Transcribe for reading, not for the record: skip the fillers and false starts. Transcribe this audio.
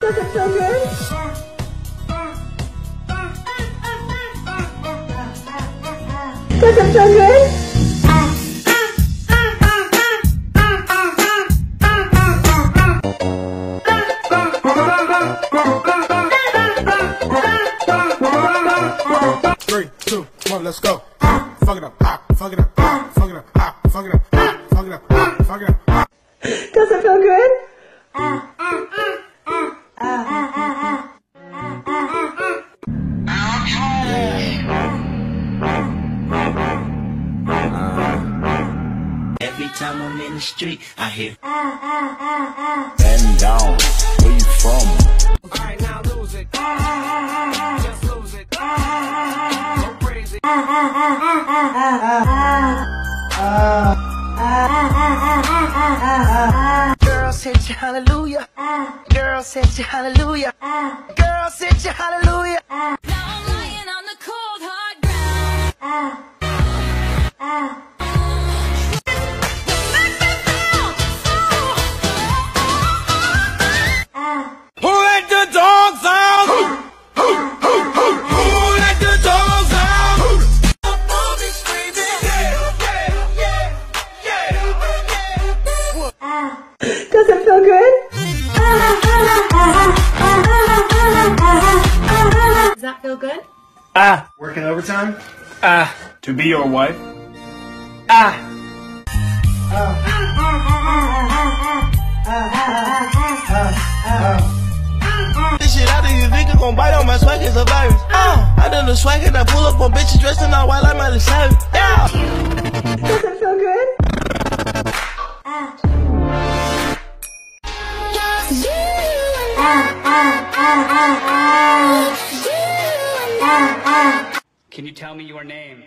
Does it feel good? Does it feel good? Three, two, one, let's go. Fuck it up, fuck it up, fuck it up, fuck it up, fuck it up, fuck it up. Does it feel good? Every time I'm in the street, I hear bend down, where you from? Alright, now lose it. Just lose it. Go crazy. Girls hit you, hallelujah. Girls hit you, hallelujah. Girls hit you, hallelujah. Now I'm lying on the cold hard ground. Does it feel good? Does that feel good? Working overtime? To be your wife? This shit out of you think I'm gonna bite on my swag is a virus. I done the swag and I pull up on bitches dressed in all white like Miley Cyrus. Does it feel good? Can you tell me your name?